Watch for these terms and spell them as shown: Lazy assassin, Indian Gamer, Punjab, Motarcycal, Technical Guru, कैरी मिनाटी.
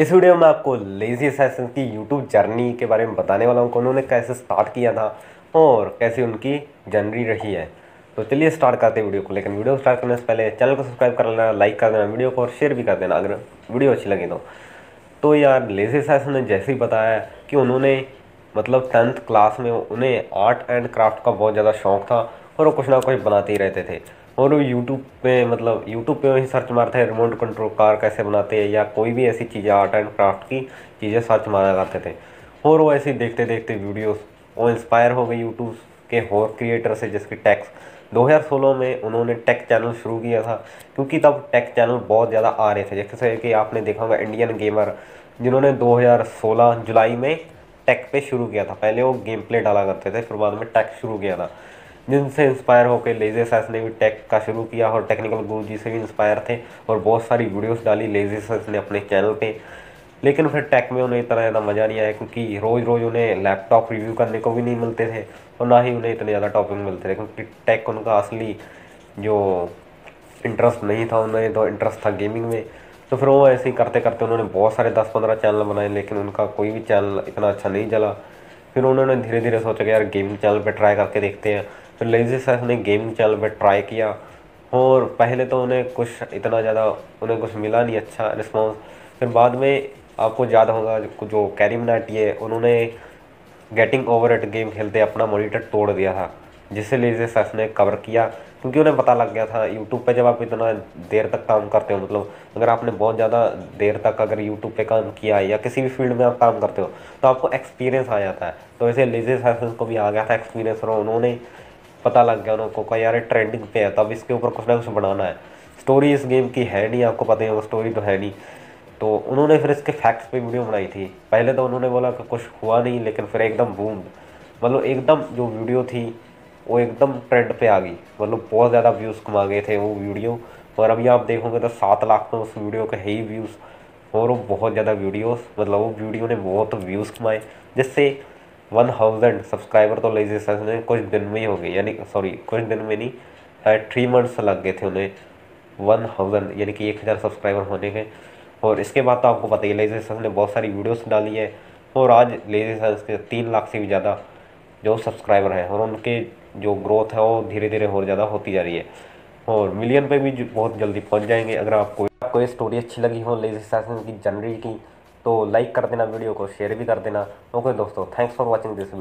इस वीडियो में आपको लेजी असैसिन की यूट्यूब जर्नी के बारे में बताने वाला हूँ कि उन्होंने कैसे स्टार्ट किया था और कैसे उनकी जर्नी रही है। तो चलिए स्टार्ट करते हैं वीडियो को, लेकिन वीडियो स्टार्ट करने से पहले चैनल को सब्सक्राइब कर लेना, लाइक कर देना वीडियो को और शेयर भी कर देना अगर वीडियो अच्छी लगे तो यार लेजी असैसिन ने जैसे ही बताया कि उन्होंने मतलब 10th क्लास में उन्हें आर्ट एंड क्राफ्ट का बहुत ज़्यादा शौक़ था और वो कुछ ना कुछ बनाते ही रहते थे और वो यूट्यूब पे मतलब यूट्यूब पे वही सर्च मारते हैं, रिमोट कंट्रोल कार कैसे बनाते हैं या कोई भी ऐसी चीज़ें आर्ट एंड क्राफ्ट की चीज़ें सर्च मारा करते थे। और वो ऐसे देखते देखते वीडियोस वो इंस्पायर हो गई यूट्यूब के और क्रिएटर से, जिसकी टेक्स 2016 में उन्होंने टेक चैनल शुरू किया था क्योंकि तब टेक चैनल बहुत ज़्यादा आ रहे थे। जैसे कि आपने देखा होगा इंडियन गेमर, जिन्होंने 2016 जुलाई में टेक पे शुरू किया था, पहले वो गेम प्ले डाला करते थे फिर बाद में टेक शुरू किया था, जिनसे इंस्पायर होकर लेजी असैसिन ने भी टेक का शुरू किया और टेक्निकल गुरु जी से भी इंस्पायर थे और बहुत सारी वीडियोस डाली लेजी असैसिन ने अपने चैनल पे। लेकिन फिर टेक में उन्हें इतना ज़्यादा मज़ा नहीं आया क्योंकि रोज़ रोज़ उन्हें लैपटॉप रिव्यू करने को भी नहीं मिलते थे और ना ही उन्हें इतने ज़्यादा टॉपिक मिलते थे क्योंकि टेक उनका असली जो इंटरेस्ट नहीं था, उन्हें तो इंटरेस्ट था गेमिंग में। तो फिर वो ऐसे ही करते करते उन्होंने बहुत सारे 10-15 चैनल बनाए लेकिन उनका कोई भी चैनल इतना अच्छा नहीं चला। फिर उन्होंने धीरे धीरे सोचा कि यार गेमिंग चैनल पर ट्राई करके देखते हैं। फिर लेजी असैसिन ने गेमिंग चैनल पर ट्राई किया और पहले तो उन्हें कुछ इतना ज़्यादा उन्हें कुछ मिला नहीं अच्छा रिस्पॉन्स। फिर बाद में आपको याद होगा जो कैरी मिनाटी है, उन्होंने गेटिंग ओवर इट गेम खेलते अपना मॉनिटर तोड़ दिया था, जिससे लेजी असैसिन ने कवर किया क्योंकि उन्हें पता लग गया था यूट्यूब पे जब आप इतना देर तक काम करते हो, मतलब अगर आपने बहुत ज़्यादा देर तक अगर यूट्यूब पे काम किया है या किसी भी फील्ड में आप काम करते हो तो आपको एक्सपीरियंस आ जाता है। तो ऐसे लेजी असैसिन को भी आ गया था एक्सपीरियंस और उन्होंने पता लग गया उनको कहा यार ट्रेंडिंग पे है तब इसके ऊपर कुछ ना कुछ बनाना है। स्टोरी इस गेम की है नहीं, आपको पता है वो स्टोरी तो है नहीं। तो उन्होंने फिर इसके फैक्ट्स पे वीडियो बनाई थी। पहले तो उन्होंने बोला कि कुछ हुआ नहीं, लेकिन फिर एकदम बूम, मतलब एकदम जो वीडियो थी वो एकदम ट्रेंड पे आ गई, मतलब बहुत ज़्यादा व्यूज़ कमा गए थे वो वीडियो। और अभी आप देखोगे तो 7 लाख में उस वीडियो के है ही व्यूज़ और वो बहुत ज़्यादा वीडियोस मतलब वो वीडियो ने बहुत व्यूज़ कमाए, जिससे 1000 सब्सक्राइबर तो लेजी असैसिन ने कुछ दिन में ही हो गए, यानी सॉरी कुछ दिन में नहीं है 3 months लग गए थे उन्हें 1000 यानी कि 1000 सब्सक्राइबर होने के। और इसके बाद तो आपको पता ही लेजी असैसिन ने बहुत सारी वीडियोस डाली है और आज लेजी असैसिन के 3 लाख से भी ज़्यादा जो सब्सक्राइबर हैं और उनके जो ग्रोथ है वो धीरे धीरे और ज़्यादा होती जा रही है और मिलियन पे भी बहुत जल्दी पहुँच जाएंगे। अगर आपको ये स्टोरी अच्छी लगी हो लेजी असैसिन की जर्नी की तो लाइक कर देना वीडियो को, शेयर भी कर देना। ओके दोस्तों, थैंक्स फॉर वॉचिंग दिस।